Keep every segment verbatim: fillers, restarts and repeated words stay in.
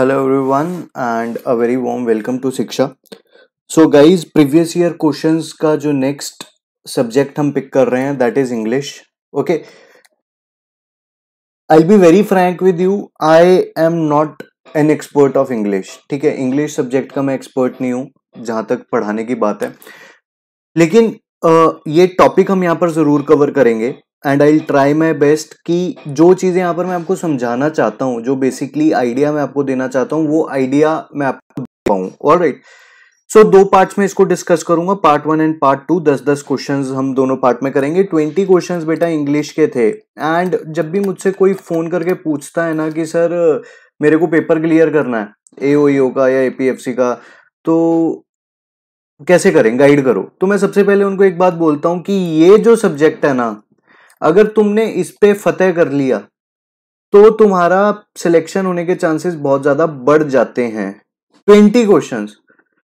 Hello everyone and a very warm welcome to Sikksha. So guys, previous year questions का जो next subject हम pick कर रहे हैं that is English. Okay, I'll be very frank with you, I am not an expert of English. ठीक है, English subject का मैं expert नहीं हूँ जहाँ तक पढ़ाने की बात है, लेकिन ये topic हम यहाँ पर ज़रूर cover करेंगे and I will try my best कि जो चीज़ें यहाँ पर मैं आपको समझाना चाहता हूँ, जो बेसिकली आइडिया मैं आपको देना चाहता हूँ, वो आइडिया मैं आपको दे पाऊँ. ऑलराइट, सो दो पार्ट्स में इसको डिस्कस करूंगा, part one and part two. दस दस क्वेश्चंस हम दोनों पार्ट में करेंगे. ट्वेंटी क्वेश्चंस बेटा इंग्लिश के थे. एंड जब भी मुझसे कोई फ़ोन करके पूछता है ना कि सर मेरे को पेपर क्लियर करना है ए ओ ई का या ए पी एफ सी का, तो कैसे करें, गाइड करो. तो मैं सबसे पहले उनको एक बात बोलता हूँ कि ये जो सब्जेक्ट है ना, अगर तुमने इस पे फतेह कर लिया तो तुम्हारा सिलेक्शन होने के चांसेस बहुत ज़्यादा बढ़ जाते हैं. ट्वेंटी क्वेश्चंस,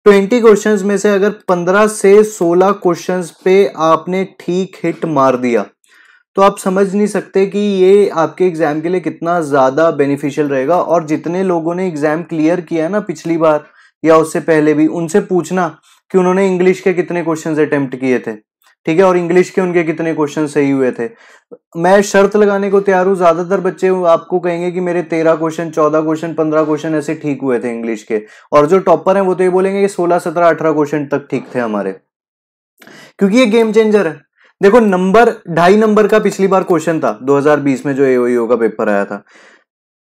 ट्वेंटी क्वेश्चंस में से अगर पंद्रह से सोलह क्वेश्चंस पे आपने ठीक हिट मार दिया तो आप समझ नहीं सकते कि ये आपके एग्ज़ाम के लिए कितना ज़्यादा बेनिफिशियल रहेगा. और जितने लोगों ने एग्ज़ाम क्लियर किया है ना पिछली बार या उससे पहले भी, उनसे पूछना कि उन्होंने इंग्लिश के कितने क्वेश्चंस अटैम्प्ट किए थे, ठीक है, और इंग्लिश के उनके कितने क्वेश्चन सही हुए थे. मैं शर्त लगाने को तैयार हूँ, ज़्यादातर बच्चे आपको कहेंगे कि मेरे तेरह क्वेश्चन, चौदह क्वेश्चन, पंद्रह क्वेश्चन ऐसे ठीक हुए थे इंग्लिश के. और जो टॉपर हैं वो तो ये बोलेंगे कि सोलह, सत्रह, अठारह क्वेश्चन तक ठीक थे हमारे, क्योंकि ये गेम चेंजर है. देखो, नंबर ढाई नंबर का पिछली बार क्वेश्चन था दो हजार बीस में जो ए ओ ई का पेपर आया था.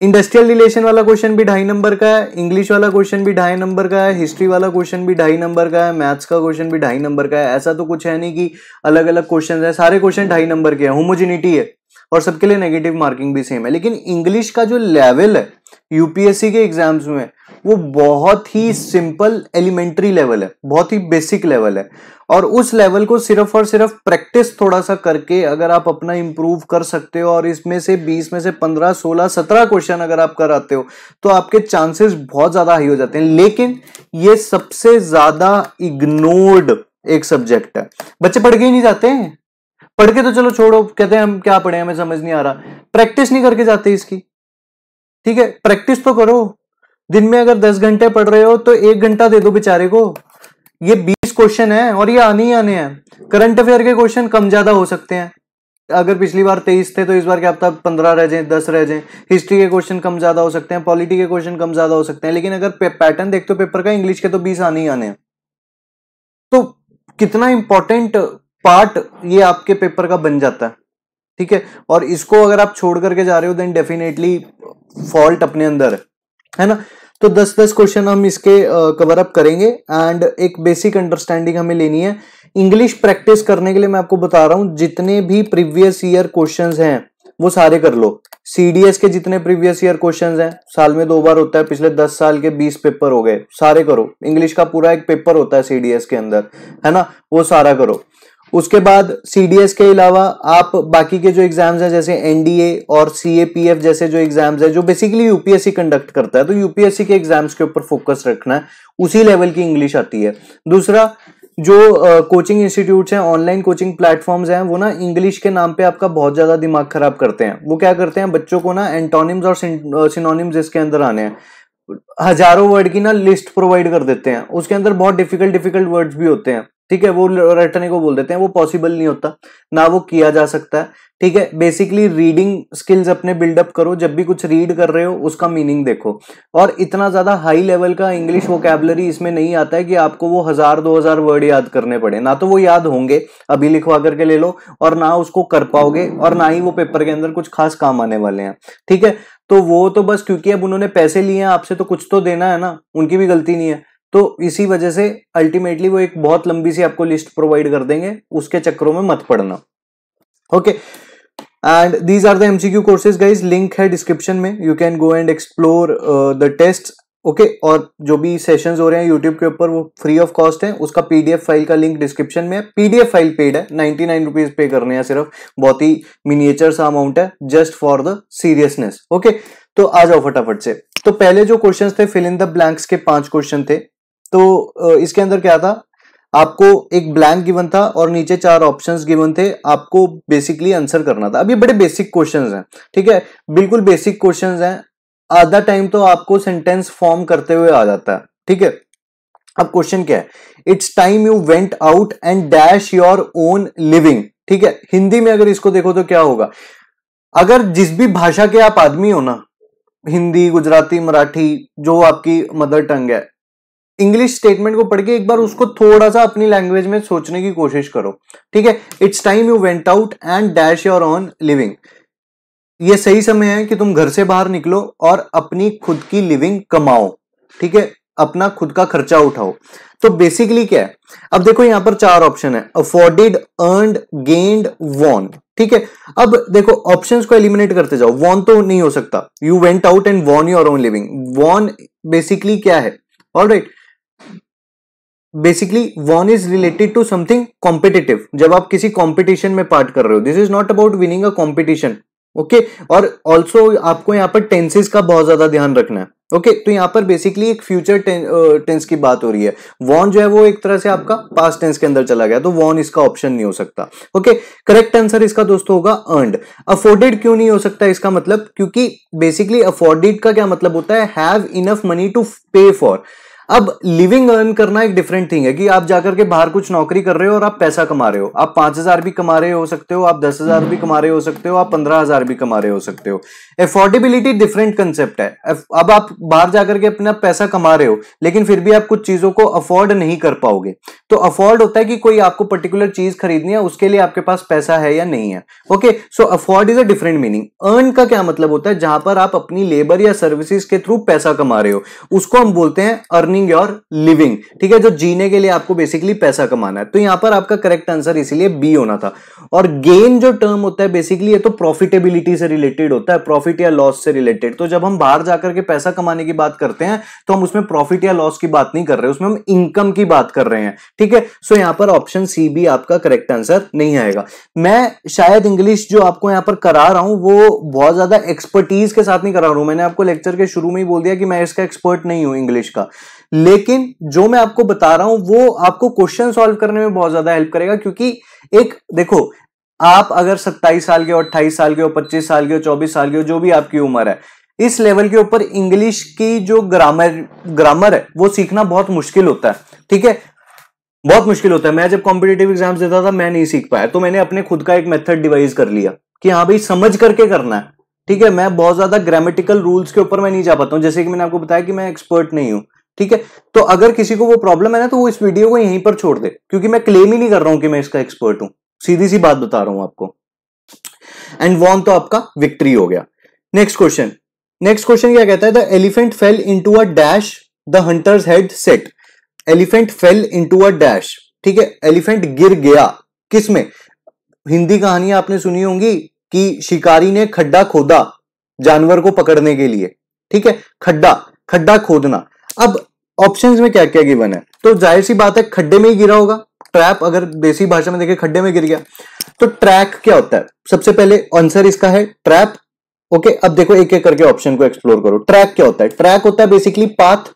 इंडस्ट्रियल रिलेशन वाला क्वेश्चन भी ढाई नंबर का है, इंग्लिश वाला क्वेश्चन भी ढाई नंबर का है, हिस्ट्री वाला क्वेश्चन भी ढाई नंबर का है, मैथ्स का क्वेश्चन भी ढाई नंबर का है. ऐसा तो कुछ है नहीं कि अलग अलग क्वेश्चन है, सारे क्वेश्चन ढाई नंबर के हैं, होमोजिनिटी है और सबके लिए नेगेटिव मार्किंग भी सेम है. लेकिन इंग्लिश का जो लेवल है यू पी एस सी के एग्जाम्स में, वो बहुत ही सिंपल एलिमेंट्री लेवल है, बहुत ही बेसिक लेवल है. और उस लेवल को सिर्फ और सिर्फ प्रैक्टिस थोड़ा सा करके अगर आप अपना इम्प्रूव कर सकते हो और इसमें से बीस में से पंद्रह, सोलह, सत्रह क्वेश्चन अगर आप कराते हो तो आपके चांसेस बहुत ज़्यादा हाई हो जाते हैं. लेकिन ये सबसे ज़्यादा इग्नोर्ड एक सब्जेक्ट है, बच्चे पढ़ के ही नहीं जाते हैं. पढ़ के तो चलो छोड़ो, कहते हैं हम क्या पढ़े, हमें समझ नहीं आ रहा. प्रैक्टिस नहीं करके जाते इसकी, ठीक है. प्रैक्टिस तो करो, दिन में अगर दस घंटे पढ़ रहे हो तो एक घंटा दे दो बेचारे को. ये बीस क्वेश्चन है और ये आने ही आने हैं. करंट अफेयर के क्वेश्चन कम ज्यादा हो सकते हैं, अगर पिछली बार तेईस थे तो इस बार क्या पता पंद्रह रह जाए, दस रह जाए. हिस्ट्री के क्वेश्चन कम ज्यादा हो सकते हैं, पॉलिटी के क्वेश्चन कम ज्यादा हो सकते हैं. लेकिन अगर पैटर्न देखते हो पेपर का, इंग्लिश के तो बीस आने ही आने हैं. तो कितना इंपॉर्टेंट पार्ट ये आपके पेपर का बन जाता है, ठीक है. और इसको अगर आप छोड़ करके जा रहे हो देन डेफिनेटली फॉल्ट अपने अंदर है, है ना. तो दस दस क्वेश्चन हम इसके कवर अप करेंगे एंड एक बेसिक अंडरस्टैंडिंग हमें लेनी है. इंग्लिश प्रैक्टिस करने के लिए मैं आपको बता रहा हूं, जितने भी प्रीवियस ईयर क्वेश्चंस हैं वो सारे कर लो. सी डी एस के जितने प्रीवियस ईयर क्वेश्चंस हैं, साल में दो बार होता है, पिछले दस साल के बीस पेपर हो गए, सारे करो. इंग्लिश का पूरा एक पेपर होता है सी डी एस के अंदर, है ना, वो सारा करो. उसके बाद सी डी एस के अलावा आप बाकी के जो एग्जाम्स हैं जैसे एन डी ए और सी ए पी एफ जैसे जो एग्जाम्स हैं, जो basically U P S C conduct करता है, तो यू पी एस सी के एग्जाम्स के ऊपर फोकस रखना है, उसी लेवल की इंग्लिश आती है. दूसरा, जो कोचिंग इंस्टीट्यूट्स हैं, ऑनलाइन कोचिंग प्लेटफॉर्म्स हैं, वो ना इंग्लिश के नाम पे आपका बहुत ज़्यादा दिमाग खराब करते हैं. वो क्या करते हैं, बच्चों को ना एंटोनिम्स और सिनोनिम्स इसके अंदर आने हैं, हजारों वर्ड की ना लिस्ट प्रोवाइड कर देते हैं, उसके अंदर बहुत डिफिकल्ट डिफिकल्ट वर्ड्स भी होते हैं, ठीक है. वो रटने को बोल देते हैं, वो पॉसिबल नहीं होता ना, वो किया जा सकता है, ठीक है. बेसिकली रीडिंग स्किल्स अपने बिल्डअप करो, जब भी कुछ रीड कर रहे हो उसका मीनिंग देखो. और इतना ज़्यादा हाई लेवल का इंग्लिश वोकैबुलरी इसमें नहीं आता है कि आपको वो हज़ार दो हज़ार वर्ड याद करने पड़े, ना तो वो याद होंगे, अभी लिखवा करके ले लो, और ना उसको कर पाओगे, और ना ही वो पेपर के अंदर कुछ खास काम आने वाले हैं, ठीक है. तो वो तो बस क्योंकि अब उन्होंने पैसे लिए हैं आपसे तो कुछ तो देना है ना, उनकी भी गलती नहीं है, तो इसी वजह से अल्टीमेटली वो एक बहुत लंबी सी आपको लिस्ट प्रोवाइड कर देंगे, उसके चक्करों में मत पड़ना, okay. And these are the M C Q courses guys, link है डिस्क्रिप्शन में, you can go and explore the test, okay. और जो भी सेशंस हो रहे हैं यूट्यूब के ऊपर वो फ्री ऑफ कॉस्ट है, उसका पी डी एफ फाइल का लिंक डिस्क्रिप्शन में है. P D F file paid है, नाइन्टी नाइन रुपीज पे करने हैं सिर्फ, बहुत ही मिनिएचर सा अमाउंट है, just for the seriousness, okay. तो आ जाओ फटाफट से. तो पहले जो क्वेश्चन थे फिल इन द ब्लैंक्स के पांच क्वेश्चन थे, तो इसके अंदर क्या था, आपको एक ब्लैंक गिवन था और नीचे चार ऑप्शंस गिवन थे, आपको बेसिकली आंसर करना था. अब ये बड़े बेसिक क्वेश्चंस हैं, ठीक है, बिल्कुल बेसिक क्वेश्चंस हैं. आधा टाइम तो आपको सेंटेंस फॉर्म करते हुए आ जाता है, ठीक है। अब क्वेश्चन क्या है, it's time you went out and dash your own living, ठीक है। हिंदी में अगर इसको देखो तो क्या होगा, अगर जिस भी भाषा के आप आदमी हो ना, हिंदी, गुजराती, मराठी, जो आपकी मदर टंग है, इंग्लिश स्टेटमेंट को पढ़ के एक बार उसको थोड़ा सा अपनी लैंग्वेज में सोचने की कोशिश करो, ठीक है। It's time you went out and dash your own living, ये सही समय है कि तुम घर से बाहर निकलो और अपनी खुद की लिविंग कमाओ, ठीक है, अपना खुद का खर्चा उठाओ। तो बेसिकली क्या है, अब देखो यहां पर चार ऑप्शन है, अफोर्डेड, अर्नड, गेन्ड, वॉन, ठीक है। अब देखो ऑप्शंस को एलिमिनेट करते जाओ, वॉन तो नहीं हो सकता, you went out and won your own living, won basically क्या है, alright, basically won is related to something competitive, जब आप किसी कॉम्पिटिशन में पार्ट कर रहे हो, this is not about winning a competition, okay. और ऑल्सो आपको यहाँ पर टेंसेस का बहुत ज्यादा ध्यान रखना है, ओके okay, तो यहाँ पर बेसिकली एक फ्यूचर टेंस की बात हो रही है, वॉन जो है वो एक तरह से आपका पास्ट टेंस के अंदर चला गया, तो वॉन इसका ऑप्शन नहीं हो सकता, ओके। करेक्ट आंसर इसका दोस्तों होगा अर्नड। अफोर्डेड क्यों नहीं हो सकता, इसका मतलब क्योंकि बेसिकली अफोर्डेड का क्या मतलब होता है, have enough money to pay for. अब लिविंग अर्न करना एक डिफरेंट थिंग है कि आप जाकर के बाहर कुछ नौकरी कर रहे हो और आप पैसा कमा रहे हो, आप पांच हजार भी कमा रहे हो सकते हो, आप दस हजार भी कमा रहे हो सकते हो, आप पंद्रह हजार भी कमा रहे हो सकते हो। एफोर्डेबिलिटी डिफरेंट कंसेप्ट है, अब आप बाहर जाकर के अपना पैसा कमा रहे हो लेकिन फिर भी आप कुछ चीजों को अफोर्ड नहीं कर पाओगे। तो अफोर्ड होता है कि कोई आपको पर्टिकुलर चीज खरीदनी है, उसके लिए आपके पास पैसा है या नहीं है, okay. So afford is a different meaning. Earn का क्या मतलब होता है, जहां पर आप अपनी लेबर या सर्विसेज के थ्रू पैसा कमा रहे हो, उसको हम बोलते हैं अर्निंग और लिविंग, ठीक है, जो जीने के लिए आपको बेसिकली पैसा कमाना है। तो यहां पर आपका करेक्ट आंसर इसीलिए बी होना था। और गेन जो टर्म होता है बेसिकली ये तो प्रॉफिटेबिलिटी से रिलेटेड होता है, प्रॉफिट या लॉस से रिलेटेड। तो जब हम बाहर जाकर के पैसा कमाने की बात करते हैं तो हम उसमें प्रॉफिट या लॉस की बात नहीं कर रहे, उसमें हम इनकम की बात कर रहे हैं, ठीक है। सो यहां पर ऑप्शन सी भी आपका करेक्ट आंसर नहीं आएगा। मैं शायद इंग्लिश जो आपको यहां पर करा रहा हूं वो बहुत ज्यादा एक्सपर्टीज के साथ नहीं करा रहा हूं, मैंने आपको लेक्चर के शुरू में ही बोल दिया कि मैं इसका एक्सपर्ट नहीं हूं इंग्लिश का, लेकिन जो मैं आपको बता रहा हूं वो आपको क्वेश्चन सॉल्व करने में बहुत ज्यादा हेल्प करेगा। क्योंकि एक देखो, आप अगर सत्ताईस साल के हो, अट्ठाईस साल के हो, पच्चीस साल के हो, चौबीस साल के हो, जो भी आपकी उम्र है, इस लेवल के ऊपर इंग्लिश की जो ग्रामर ग्रामर है वो सीखना बहुत मुश्किल होता है, ठीक है, बहुत मुश्किल होता है। मैं जब कॉम्पिटेटिव एग्जाम्स देता था मैं नहीं सीख पाया, तो मैंने अपने खुद का एक मेथड डिवाइस कर लिया कि हाँ भाई समझ करके करना है, ठीक है। मैं बहुत ज्यादा ग्रामेटिकल रूल्स के ऊपर मैं नहीं जा पाता हूं, जैसे कि मैंने आपको बताया कि मैं एक्सपर्ट नहीं हूं, ठीक है। तो अगर किसी को वो प्रॉब्लम है ना तो वो इस वीडियो को यहीं पर छोड़ दे, क्योंकि मैं क्लेम ही नहीं कर रहा हूं कि मैं इसका एक्सपर्ट हूं, सीधी सी बात बता रहा हूं आपको। एंड वॉन तो आपका विक्ट्री हो गया। नेक्स्ट क्वेश्चन, नेक्स्ट क्वेश्चन क्या कहता है, the elephant fell into a dash the hunters head set. Elephant fell into a dash, ठीक है, एलिफेंट गिर गया किसमें, हिंदी कहानियां आपने सुनी होंगी कि शिकारी ने खड्डा खोदा जानवर को पकड़ने के लिए, ठीक है, खड्डा खड्डा खोदना। अब ऑप्शंस में क्या क्या गिवन है, तो जाहिर सी बात है खड्डे में ही गिरा होगा, ट्रैप, अगर देसी भाषा में देखें खड्डे में गिर गया। तो ट्रैक क्या होता है, सबसे पहले आंसर इसका है ट्रैप, ओके। अब देखो एक एक करके ऑप्शन को एक्सप्लोर करो। ट्रैक क्या होता है, ट्रैक होता है बेसिकली पाथ,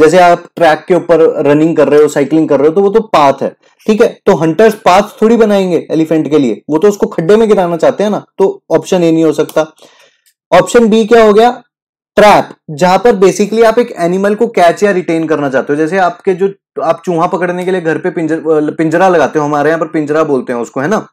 जैसे आप ट्रैक के ऊपर रनिंग कर रहे हो, साइकिलिंग कर रहे हो, तो वो तो पाथ है, ठीक है। तो हंटर्स पाथ थोड़ी बनाएंगे एलिफेंट के लिए, वो तो उसको खड्डे में गिराना चाहते हैं ना, तो ऑप्शन ए नहीं हो सकता। ऑप्शन बी क्या हो गया, ट्रैप, जहां पर बेसिकली आप एक एनिमल को कैच या रिटेन करना चाहते हो, जैसे आपके जो आप चूहा पकड़ने के लिए घर पे पिंजर पिंजरा लगाते हो, हमारे यहां पर पिंजरा बोलते हैं उसको, है ना,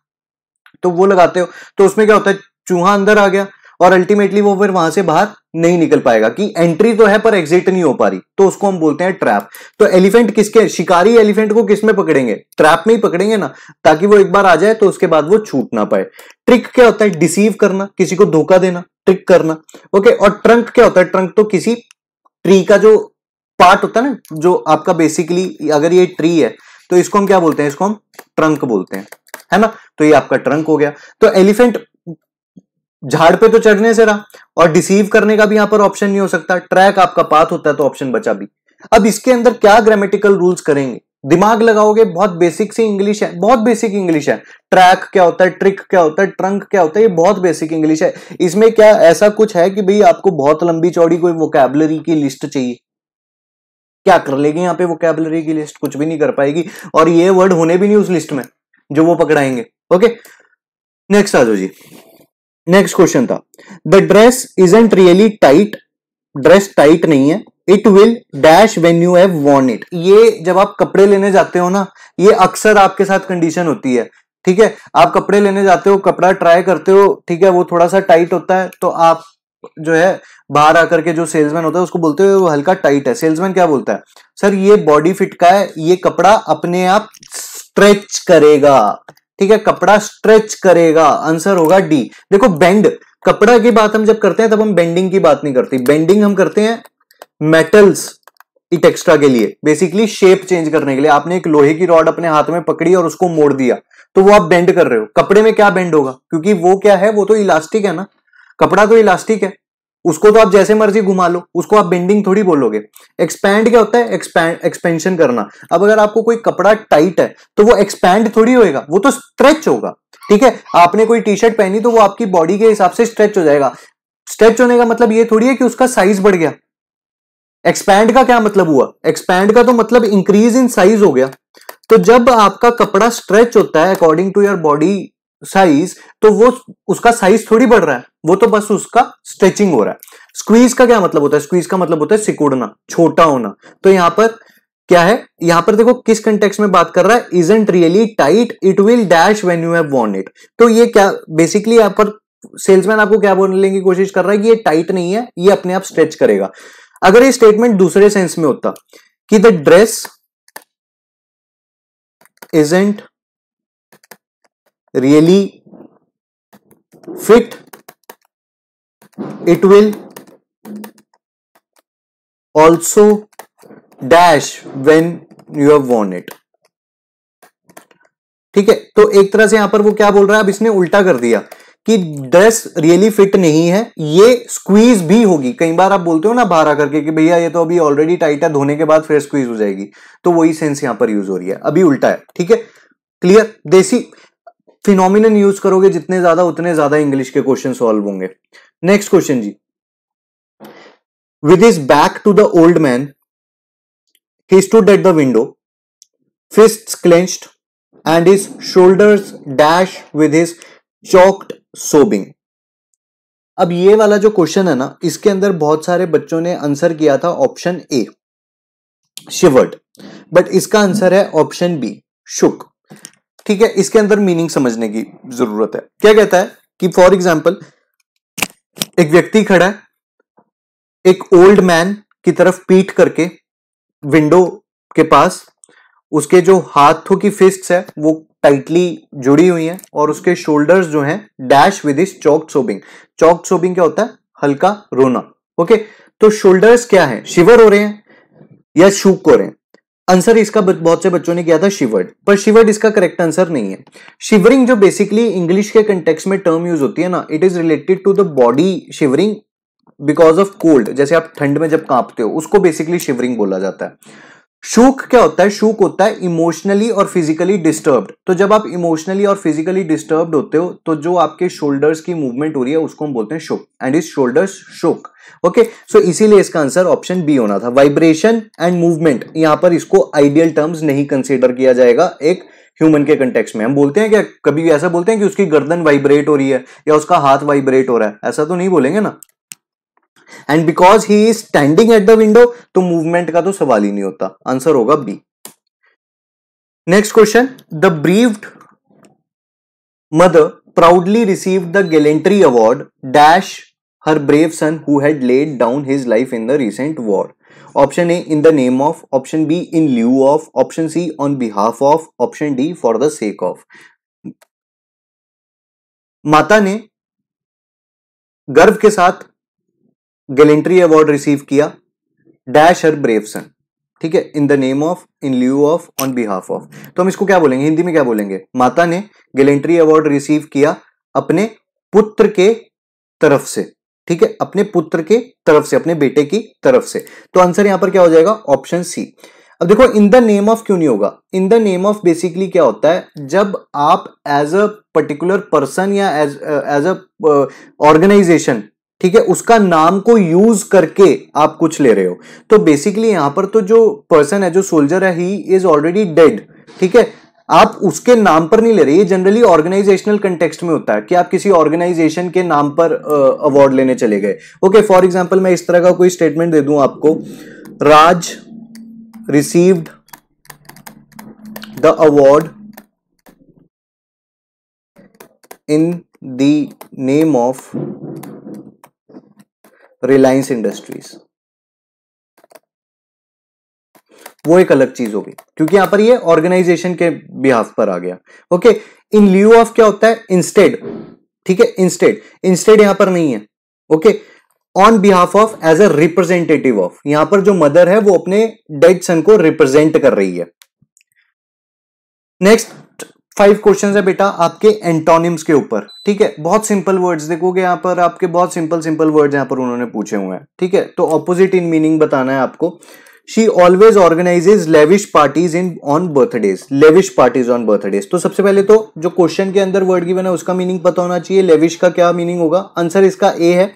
तो वो लगाते हो, तो उसमें क्या होता है चूहा अंदर आ गया और अल्टीमेटली वो फिर वहां से बाहर नहीं निकल पाएगा, कि एंट्री तो है पर एग्जिट नहीं हो पा रही, तो उसको हम बोलते हैं ट्रैप। तो एलिफेंट किसके, शिकारी एलिफेंट को किसमें पकड़ेंगे, ट्रैप में ही पकड़ेंगे ना, ताकि वो एक बार आ जाए तो उसके बाद वो छूट ना पाए। ट्रिक क्या होता है, डिसीव करना, किसी को धोखा देना, ट्रिक करना, ओके। और ट्रंक क्या होता है, ट्रंक तो किसी ट्री का जो पार्ट होता है ना, जो आपका बेसिकली अगर ये ट्री है तो इसको हम क्या बोलते हैं, इसको हम ट्रंक बोलते हैं, है ना, तो ये आपका ट्रंक हो गया। तो एलिफेंट झाड़ पे तो चढ़ने से रहा, और डिसीव करने का भी यहां पर ऑप्शन नहीं हो सकता, ट्रैक आपका पाथ होता है, तो ऑप्शन बचा भी। अब इसके अंदर क्या ग्रामेटिकल रूल्स करेंगे, दिमाग लगाओगे, बहुत बेसिक सी इंग्लिश है, बहुत बेसिक इंग्लिश है। ट्रैक क्या होता है, ट्रिक क्या होता है, ट्रंक क्या होता है, ये बहुत बेसिक इंग्लिश है। इसमें क्या ऐसा कुछ है कि भाई आपको बहुत लंबी चौड़ी कोई वोकैबुलरी की लिस्ट चाहिए, क्या कर लेगी यहाँ पे वोकैबुलरी की लिस्ट, कुछ भी नहीं कर पाएगी, और ये वर्ड होने भी नहीं उस लिस्ट में जो वो पकड़ाएंगे, ओके। नेक्स्ट आ जाओ जी, नेक्स्ट क्वेश्चन था, the dress isn't really tight dress tight नहीं है, it will dash when you have worn it. ये जब आप कपड़े लेने जाते हो ना, ये अक्सर आपके साथ कंडीशन होती है, ठीक है। आप कपड़े लेने जाते हो, कपड़ा ट्राई करते हो, ठीक है, वो थोड़ा सा टाइट होता है, तो आप जो है बाहर आकर के जो सेल्समैन होता है उसको बोलते हो वो हल्का टाइट है। सेल्समैन क्या बोलता है, सर ये बॉडी फिट का है, ये कपड़ा अपने आप स्ट्रेच करेगा, ठीक है, कपड़ा स्ट्रेच करेगा। आंसर होगा डी। देखो बेंड, कपड़ा की बात हम जब करते हैं तब हम बेंडिंग की बात नहीं करते। बेंडिंग हम करते हैं मेटल्स इट एक्स्ट्रा के लिए, बेसिकली शेप चेंज करने के लिए। आपने एक लोहे की रॉड अपने हाथ में पकड़ी और उसको मोड़ दिया, तो वो आप बेंड कर रहे हो। कपड़े में क्या बेंड होगा, क्योंकि वो क्या है, वो तो इलास्टिक है ना, कपड़ा तो इलास्टिक है, उसको तो आप जैसे मर्जी घुमा लो, उसको आप बेंडिंग थोड़ी बोलोगे। एक्सपैंड क्या होता है, एक्सपैंड, एक्सपेंशन करना। अब अगर आपको कोई कपड़ा टाइट है तो वो एक्सपैंड थोड़ी होएगा, वो तो स्ट्रेच होगा, ठीक है। आपने कोई टी शर्ट पहनी तो वो आपकी बॉडी के हिसाब से स्ट्रेच हो जाएगा। स्ट्रेच होने का मतलब ये थोड़ी है कि उसका साइज बढ़ गया। एक्सपैंड का क्या मतलब हुआ, एक्सपैंड का तो मतलब इंक्रीज इन साइज हो गया। तो जब आपका कपड़ा स्ट्रेच होता है according to your body size, तो वो उसका साइज थोड़ी बढ़ रहा है, वो तो बस उसका स्ट्रेचिंग हो रहा है। स्क्वीज का क्या मतलब होता है, स्क्वीज का मतलब होता है सिकुड़ना, छोटा होना। तो यहां पर क्या है, यहां पर देखो किस कंटेक्स्ट में बात कर रहा है, isn't really tight, it will dash when you have worn it. तो ये क्या बेसिकली यहां पर सेल्समैन आपको क्या बोलने की कोशिश कर रहा है कि ये टाइट नहीं है, ये अपने आप स्ट्रेच करेगा। अगर ये स्टेटमेंट दूसरे सेंस में होता कि the dress isn't really fit, it will also dash when you have worn it, ठीक है। तो एक तरह से यहां पर वो क्या बोल रहा है, अब इसने उल्टा कर दिया कि ड्रेस रियली फिट नहीं है, ये स्क्वीज भी होगी। कई बार आप बोलते हो ना बाहर आकर के कि भैया ये तो अभी ऑलरेडी टाइट है, धोने के बाद फिर स्क्वीज हो जाएगी, तो वही सेंस यहां पर यूज हो रही है, अभी उल्टा है, ठीक है। क्लियर, देसी फिनोमिनन यूज करोगे जितने ज्यादा उतने ज्यादा इंग्लिश के क्वेश्चन सॉल्व होंगे। नेक्स्ट क्वेश्चन जी, with his back to the old man he stood at the window, fists clenched and his shoulders dash with his choked sobbing. अब ये वाला जो क्वेश्चन है ना, इसके अंदर बहुत सारे बच्चों ने आंसर किया था ऑप्शन ए शिवर्ड, बट इसका आंसर है ऑप्शन बी शुक, ठीक है। इसके अंदर मीनिंग समझने की जरूरत है। क्या कहता है कि फॉर एग्जाम्पल एक व्यक्ति खड़ा है, एक ओल्ड मैन की तरफ पीठ करके विंडो के पास, उसके जो हाथों की फिस्ट्स है वो टाइटली जुड़ी हुई है और उसके शोल्डर्स जो हैं dash with his choked sobbing. Choked sobbing क्या होता है, हल्का रोना, ओके। तो शोल्डर्स क्या है, शिवर हो रहे हैं या शूक हो रहे हैं। आंसर इसका बहुत से बच्चों ने किया था शिवर्ड, पर शिवर्ड इसका करेक्ट आंसर नहीं है। शिवरिंग जो बेसिकली इंग्लिश के कंटेक्स्ट में टर्म यूज होती है ना, it is related to the body shivering because of cold, जैसे आप ठंड में जब कांपते हो उसको बेसिकली शिवरिंग बोला जाता है। शूक क्या होता है, शूक होता है इमोशनली और फिजिकली डिस्टर्ब्ड। तो जब आप इमोशनली और फिजिकली डिस्टर्ब्ड होते हो तो जो आपके शोल्डर्स की मूवमेंट हो रही है उसको हम बोलते हैं shook, and his shoulders shook, okay. So इसीलिए इसका आंसर ऑप्शन बी होना था। वाइब्रेशन एंड मूवमेंट, यहां पर इसको आइडियल टर्म्स नहीं कंसिडर किया जाएगा। एक ह्यूमन के कंटेक्स्ट में हम बोलते हैं क्या, कभी ऐसा बोलते हैं कि उसकी गर्दन वाइब्रेट हो रही है या उसका हाथ वाइब्रेट हो रहा है, ऐसा तो नहीं बोलेंगे ना। And because he is standing at the window, तो मूवमेंट का तो सवाल ही नहीं होता। आंसर होगा B. Next question, the bereaved mother proudly received the gallantry award dash her brave son who had laid down his life in the recent war. Option A in the name of, option B in lieu of, option C on behalf of, option D for the sake of. माता ने गर्व के साथ gallantry award receive किया dash her brave son, ठीक है, in the name of, in lieu of, on behalf of. तो हम इसको क्या बोलेंगे, हिंदी में क्या बोलेंगे, माता ने गैलेंट्री अवार्ड रिसीव किया अपने पुत्र के तरफ से, ठीक है, अपने पुत्र के तरफ से, अपने बेटे की तरफ से। तो आंसर यहां पर क्या हो जाएगा, ऑप्शन सी। अब देखो इन द नेम ऑफ क्यों नहीं होगा, in the name of basically क्या होता है, जब आप एज अ पर्टिकुलर पर्सन या एज एज अ ऑर्गेनाइजेशन, ठीक है, उसका नाम को यूज करके आप कुछ ले रहे हो। तो बेसिकली यहां पर तो जो पर्सन है, जो सोल्जर है, ही इज ऑलरेडी डेड, ठीक है, आप उसके नाम पर नहीं ले रहे, ये जनरली ऑर्गेनाइजेशनल कंटेक्स्ट में होता है कि आप किसी ऑर्गेनाइजेशन के नाम पर अवार्ड लेने चले गए। ओके, फॉर एग्जांपल मैं इस तरह का कोई स्टेटमेंट दे दूं आपको, Raj received the award in the name of Reliance industries, वो एक अलग चीज होगी क्योंकि यहां पर ये ऑर्गेनाइजेशन के बिहाफ पर आ गया। ओके, इन लियो ऑफ क्या होता है, इंस्टेड, ठीक है, इंस्टेड, इंस्टेड यहां पर नहीं है। Okay, on behalf of, as a representative of, यहां पर जो मदर है वो अपने डेड सन को रिप्रेजेंट कर रही है। नेक्स्ट फाइव क्वेश्चंस है बेटा आपके एंटोनिम्स के ऊपर, ठीक है, बहुत सिंपल वर्ड्स देखोगे यहाँ पर, आपके बहुत सिंपल सिंपल वर्ड्स यहाँ पर उन्होंने पूछे हुए हैं, ठीक है, तो ऑपोजिट इन मीनिंग बताना है आपको। She always organizes lavish parties in on birthdays, lavish parties on birthdays। तो सबसे पहले तो जो क्वेश्चन के अंदर वर्ड गिवन है उसका मीनिंग पता होना चाहिए। लेविश का क्या मीनिंग होगा, आंसर इसका ए है।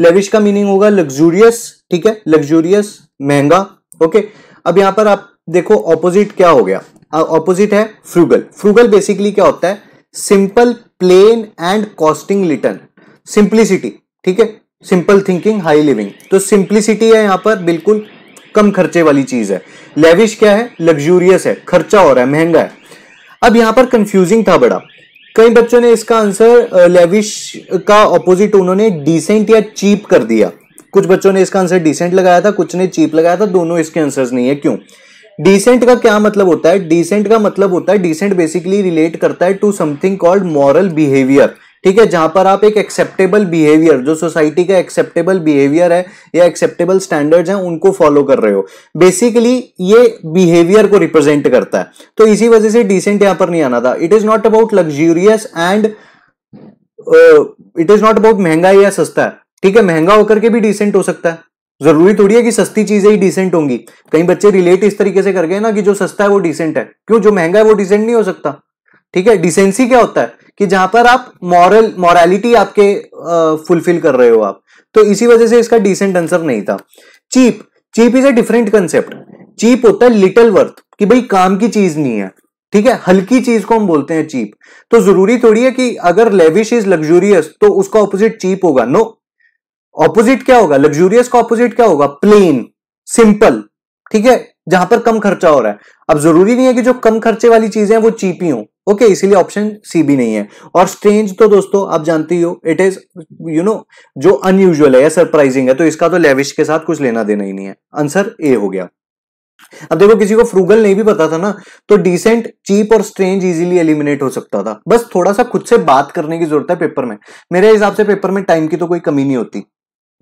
लेविश का मीनिंग होगा लग्जूरियस, ठीक है, लग्जूरियस, महंगा। ओके, अब यहां पर आप देखो ऑपोजिट क्या हो गया, ऑपोजिट है फ्रूगल। फ्रूगल बेसिकली क्या होता है, simple, plain and costing little, simplicity, ठीक है, सिंपल थिंकिंग, हाई लिविंग, तो सिंप्लिसिटी है यहाँ पर, बिल्कुल कम खर्चे वाली चीज है। लेविश क्या है, लग्जूरियस है, खर्चा हो रहा है, महंगा है। अब यहां पर कंफ्यूजिंग था बड़ा, कई बच्चों ने इसका आंसर लेविश का ऑपोजिट उन्होंने डिसेंट या चीप कर दिया, कुछ बच्चों ने इसका आंसर डिसेंट लगाया था, कुछ ने चीप लगाया था, दोनों इसके आंसर्स नहीं है। क्यों? डिसेंट का क्या मतलब होता है, डिसेंट का मतलब होता है, डिसेंट बेसिकली रिलेट करता है to something called moral behaviour, ठीक है, जहां पर आप एक एक्सेप्टेबल बिहेवियर, जो सोसाइटी का एक्सेप्टेबल बिहेवियर है या एक्सेप्टेबल स्टैंडर्ड्स हैं उनको फॉलो कर रहे हो, बेसिकली ये बिहेवियर को रिप्रेजेंट करता है, तो इसी वजह से डिसेंट यहां पर नहीं आना था। It is not about luxurious and it is not about महंगा या सस्ता, ठीक है, महंगा होकर के भी डिसेंट हो सकता है, जरूरी थोड़ी है कि सस्ती चीजें ही डिसेंट होंगी। कई बच्चे रिलेट इस तरीके से कर गए ना कि जो सस्ता है वो डिसेंट है, क्यों, जो महंगा है वो डिसेंट नहीं हो सकता, ठीक है। डिसेंसी क्या होता है कि जहां पर आप मॉरल, मॉरलिटी आपके फुलफिल कर रहे हो आप, तो इसी वजह से इसका डिसेंट आंसर नहीं था। Cheap, cheap is a different concept, cheap होता है लिटिल वर्थ, कि भाई काम की चीज नहीं है, ठीक है, हल्की चीज को हम बोलते हैं चीप, तो जरूरी थोड़ी है कि अगर लेविश इज लग्जूरियस तो उसका ऑपोजिट चीप होगा, नो, ऑपोजिट क्या होगा, लग्जूरियस का ऑपोजिट क्या होगा, प्लेन, सिंपल, ठीक है, जहां पर कम खर्चा हो रहा है। अब जरूरी नहीं है कि जो कम खर्चे वाली चीजें हैं वो चीप ही हो, ओके, इसीलिए ऑप्शन सी भी नहीं है। और स्ट्रेंज तो दोस्तों आप जानते ही हो, इट इज यू नो जो अनयूजुअल है या सरप्राइजिंग है, तो इसका तो लेविश के साथ कुछ लेना देना ही नहीं है, आंसर ए हो गया। अब देखो किसी को फ्रूगल नहीं भी पता था ना, तो डिसेंट, चीप और स्ट्रेंज इजीली एलिमिनेट हो सकता था, बस थोड़ा सा खुद से बात करने की जरूरत है पेपर में। मेरे हिसाब से पेपर में टाइम की तो कोई कमी नहीं होती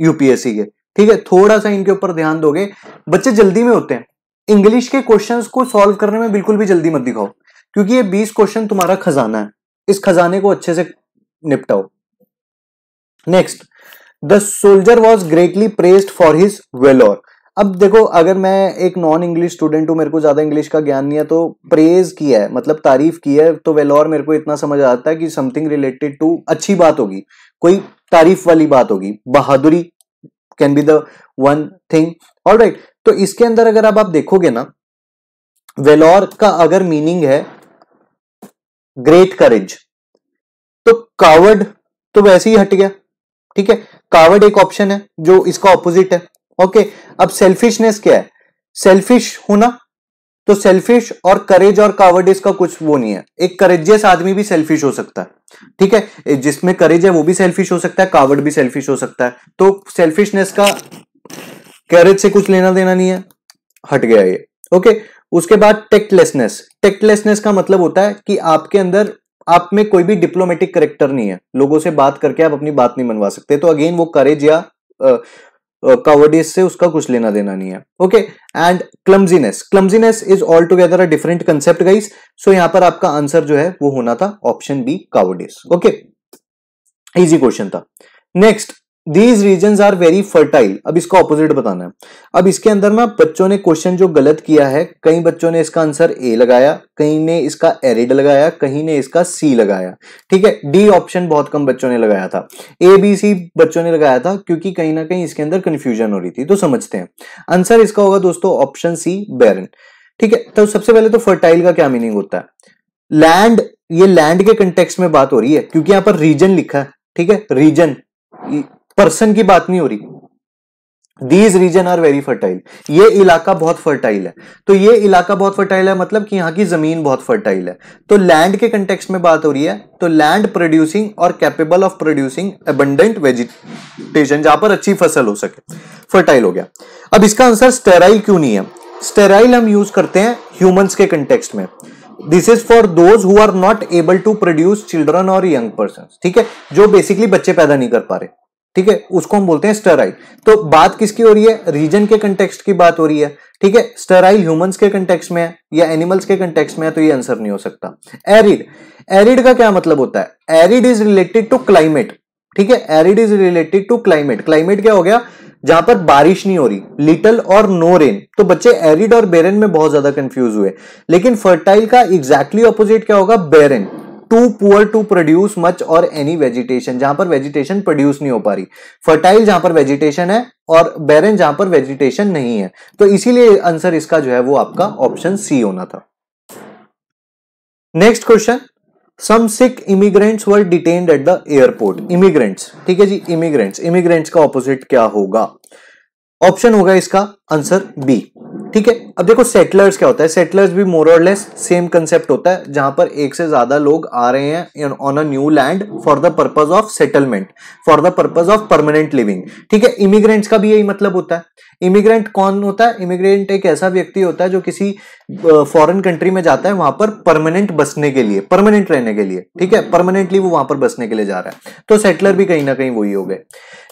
यूपीएससी के, ठीक है, थोड़ा सा इनके ऊपर ध्यान दोगे, बच्चे जल्दी में होते हैं। इंग्लिश के क्वेश्चंस को सॉल्व करने में बिल्कुल भी जल्दी मत दिखाओ, क्योंकि ये बीस क्वेश्चन तुम्हारा खजाना है, इस खजाने को अच्छे से निपटाओ। Next, the soldier was greatly praised for his valour. अब देखो अगर मैं एक नॉन इंग्लिश स्टूडेंट हूं, मेरे को ज्यादा इंग्लिश का ज्ञान नहीं है, तो प्रेज किया है मतलब तारीफ की है, तो वेलोर मेरे को इतना समझ आता है कि समथिंग रिलेटेड टू अच्छी बात होगी, कोई तारीफ वाली बात होगी, बहादुरी can be the one thing, alright. तो इसके अंदर अगर अब आप देखोगे ना, वेलोर का अगर मीनिंग है ग्रेट करेज, तो कावर्ड तो वैसे ही हट गया, ठीक है, कावर्ड एक ऑप्शन है जो इसका ऑपोजिट है। ओके, अब सेल्फिशनेस क्या है, सेल्फिश होना, तो सेल्फिश और करेज और कावर्ड इसका कुछ वो नहीं है, एक करेजियस आदमी भी सेल्फिश हो सकता है, ठीक है, जिसमें करेज है वो भी सेल्फिश हो सकता है, कावर्ड भी सेल्फिश हो सकता है, तो सेल्फिशनेस का करेज से कुछ लेना देना नहीं है, हट गया ये। ओके, उसके बाद टैक्टलेसनेस, टैक्टलेसनेस का मतलब होता है कि आपके अंदर, आप में कोई भी डिप्लोमेटिक करेक्टर नहीं है, लोगों से बात करके आप अपनी बात नहीं मनवा सकते, तो अगेन वो करेज या कवर्डिस uh, से उसका कुछ लेना देना नहीं है। Okay, and clumsiness, clumsiness is all together a different concept guys, so यहां पर आपका आंसर जो है वो होना था option B, cowardice. Okay, easy question था। Next, These regions are very fertile, अब इसका ऑपोजिट बताना है। अब इसके अंदर ना बच्चों ने क्वेश्चन जो गलत किया है, कई बच्चों ने इसका आंसर ए लगाया, कहीं ने इसका एरिड लगाया, कहीं ने इसका सी लगाया, ठीक है, डी ऑप्शन बहुत कम बच्चों ने लगाया था, ए बी सी बच्चों ने लगाया था, क्योंकि कहीं ना कहीं इसके अंदर कंफ्यूजन हो रही थी, तो समझते हैं आंसर इसका होगा दोस्तों ऑप्शन सी, बैरन, ठीक है। तो सबसे पहले तो फर्टाइल का क्या मीनिंग होता है, लैंड, ये लैंड के कंटेक्स्ट में बात हो रही है क्योंकि यहां पर रीजन लिखा है, ठीक है, रीजन, पर्सन की बात नहीं हो रही। These region are very fertile, ये इलाका बहुत फर्टाइल है, तो ये इलाका बहुत फर्टाइल है मतलब कि यहाँ की जमीन बहुत फर्टाइल है। तो लैंड के कंटेक्स्ट में बात हो रही है, तो लैंड प्रोड्यूसिंग और capable of producing abundant vegetation, जहां पर अच्छी फसल हो सके, फर्टाइल हो गया। अब इसका आंसर स्टेराइल क्यों नहीं है? स्टेराइल हम यूज करते हैं ह्यूमंस के कंटेक्स्ट में, this is for those who are not able to produce children और यंग पर्सन, ठीक है, जो बेसिकली बच्चे पैदा नहीं कर पा रहे, ठीक है, उसको हम बोलते हैं स्टेराइल। तो बात किसकी हो रही है? रीजन के कंटेक्स्ट की बात हो रही है, ठीक है। स्टेराइल ह्यूमंस के कंटेक्स्ट में है या एनिमल्स के कंटेक्स्ट में है, तो ये आंसर नहीं हो सकता। एरिड, एरिड का क्या मतलब होता है? Arid is related to climate, ठीक है, arid is related to climate. Climate क्या हो गया? जहां पर बारिश नहीं हो रही, लिटल और नो रेन। तो बच्चे एरिड और बेरन में बहुत ज्यादा कंफ्यूज हुए। लेकिन फर्टाइल का एग्जैक्टली ऑपोजिट क्या होगा? Barren, too poor to produce much और एनी वेजिटेशन, जहां पर वेजिटेशन प्रोड्यूस नहीं हो पा रही। फर्टाइल जहां पर वेजिटेशन है और बेरन जहां पर वेजिटेशन नहीं है। तो इसीलिए आंसर इसका जो है वो आपका ऑप्शन सी होना था। Next question, some Sikh immigrants were detained at the airport. Immigrants, ठीक है जी, इमिग्रेंट्स, इमिग्रेंट्स का ऑपोजिट क्या होगा? ऑप्शन होगा इसका आंसर बी, ठीक है। अब देखो सेटलर्स क्या होता है? सेटलर्स भी मोर और लेस सेम कंसेप्ट होता है, जहां पर एक से ज्यादा लोग आ रहे हैं on a new land for the purpose of settlement, for the purpose of permanent living, ठीक है। इमिग्रेंट्स का भी यही मतलब होता है। इमिग्रेंट कौन होता है? इमिग्रेंट एक ऐसा व्यक्ति होता है जो किसी फॉरेन कंट्री में जाता है वहां पर परमानेंट बसने के लिए, परमानेंट रहने के लिए, ठीक है, परमानेंटली वो वहां पर बसने के लिए जा रहा है। तो सेटलर भी कहीं ना कहीं वही हो गए।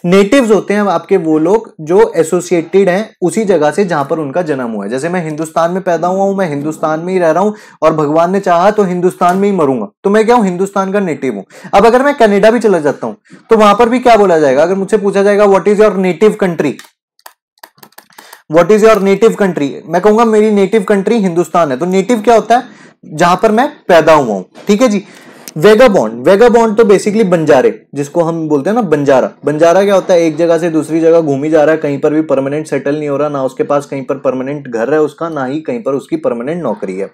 नेटिव्स होते हैं आपके वो लोग जो एसोसिएटेड हैं उसी जगह से जहां पर उनका जन्म हुआ है। जैसे मैं हिंदुस्तान में पैदा हुआ हूं, मैं हिंदुस्तान में ही रह रहा हूं और भगवान ने चाहा तो हिंदुस्तान में ही मरूंगा, तो मैं क्या हूं? हिंदुस्तान का नेटिव हूं। अब अगर मैं कनाडा भी चला जाता हूं तो वहां पर भी क्या बोला जाएगा? अगर मुझसे पूछा जाएगा what is your native country, what is your native country, मैं कहूंगा मेरी नेटिव कंट्री हिंदुस्तान है। तो नेटिव क्या होता है? जहां पर मैं पैदा हुआ हूं, ठीक है जी। वेगाबॉन्ड, वेगाबॉन्ड तो बेसिकली बंजारे, जिसको हम बोलते हैं ना बंजारा। बंजारा क्या होता है? एक जगह से दूसरी जगह घूमी जा रहा है, कहीं पर भी परमानेंट सेटल नहीं हो रहा, ना उसके पास कहीं पर परमानेंट घर है उसका, ना ही कहीं पर उसकी परमानेंट नौकरी है।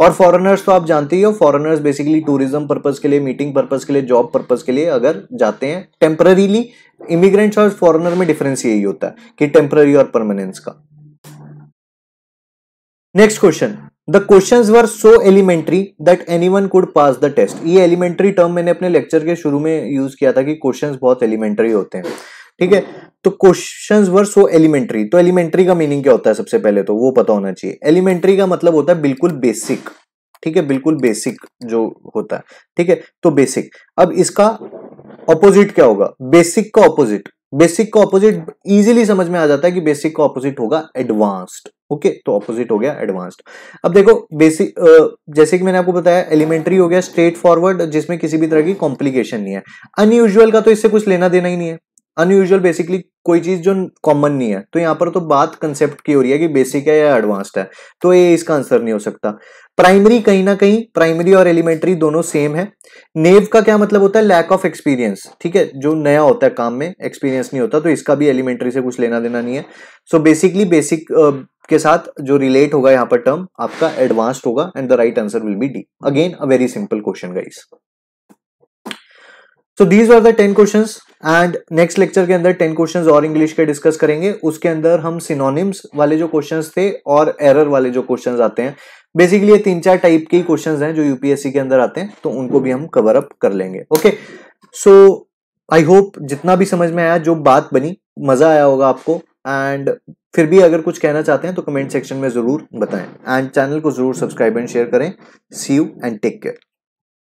और फॉरेनर्स तो आप जानते ही हो, फॉरेनर्स बेसिकली टूरिज्म पर्पज के लिए, मीटिंग पर्पज के लिए, जॉब पर्पज के लिए अगर जाते हैं टेम्पररीली। इमिग्रेंट्स और फॉरेनर में डिफरेंस यही होता है कि टेम्पररी और परमानेंस का। Next question, The questions were so elementary that anyone could pass the test. ये एलिमेंट्री टर्म मैंने अपने लेक्चर के शुरू में यूज किया था कि क्वेश्चंस बहुत एलिमेंट्री होते हैं, ठीक है। तो क्वेश्चंस वर सो एलिमेंट्री, तो एलिमेंट्री का मीनिंग क्या होता है सबसे पहले तो वो पता होना चाहिए। एलिमेंट्री का मतलब होता है बिल्कुल बेसिक, ठीक है, बिल्कुल बेसिक जो होता है, ठीक है। तो बेसिक, अब इसका ऑपोजिट क्या होगा? बेसिक का ऑपोजिट, बेसिक का ऑपोजिट इजीली समझ में आ जाता है कि बेसिक का ऑपोजिट होगा एडवांस्ड, ओके okay, तो ऑपोजिट हो गया एडवांस्ड। अब देखो बेसिक, जैसे कि मैंने आपको बताया एलिमेंट्री हो गया स्ट्रेट फॉरवर्ड, जिसमें किसी भी तरह की कॉम्प्लिकेशन नहीं है। अनयूजुअल का तो इससे कुछ लेना देना ही नहीं है, अनयूजुअल बेसिकली कोई चीज जो कॉमन नहीं है। तो यहां पर तो बात कंसेप्ट की हो रही है कि बेसिक है या एडवांस्ड है, तो ये इसका आंसर नहीं हो सकता। प्राइमरी, कहीं ना कहीं प्राइमरी और एलिमेंट्री दोनों सेम है। नेव का क्या मतलब होता है? लैक ऑफ एक्सपीरियंस, ठीक है, जो नया होता है काम में एक्सपीरियंस नहीं होता, तो इसका भी एलिमेंट्री से कुछ लेना देना नहीं है। सो बेसिकली बेसिक के साथ जो रिलेट होगा यहाँ पर टर्म आपका एडवांस्ड होगा and the right answer will be D. Again a very simple question guys. So these are the ten questions and next lecture के अंदर टेन क्वेश्चंस और इंग्लिश के डिस्कस करेंगे। उसके अंदर हम सिनोनिम्स वाले जो क्वेश्चंस थे और एरर वाले जो क्वेश्चंस आते हैं, बेसिकली ये तीन चार टाइप के क्वेश्चंस हैं जो यूपीएससी के अंदर आते हैं, तो उनको भी हम कवर अप कर लेंगे। ओके, सो आई होप जितना भी समझ में आया, जो बात बनी, मजा आया होगा आपको। एंड फिर भी अगर कुछ कहना चाहते हैं तो कमेंट सेक्शन में जरूर बताएं एंड चैनल को जरूर सब्सक्राइब एंड शेयर करें। See you and take care.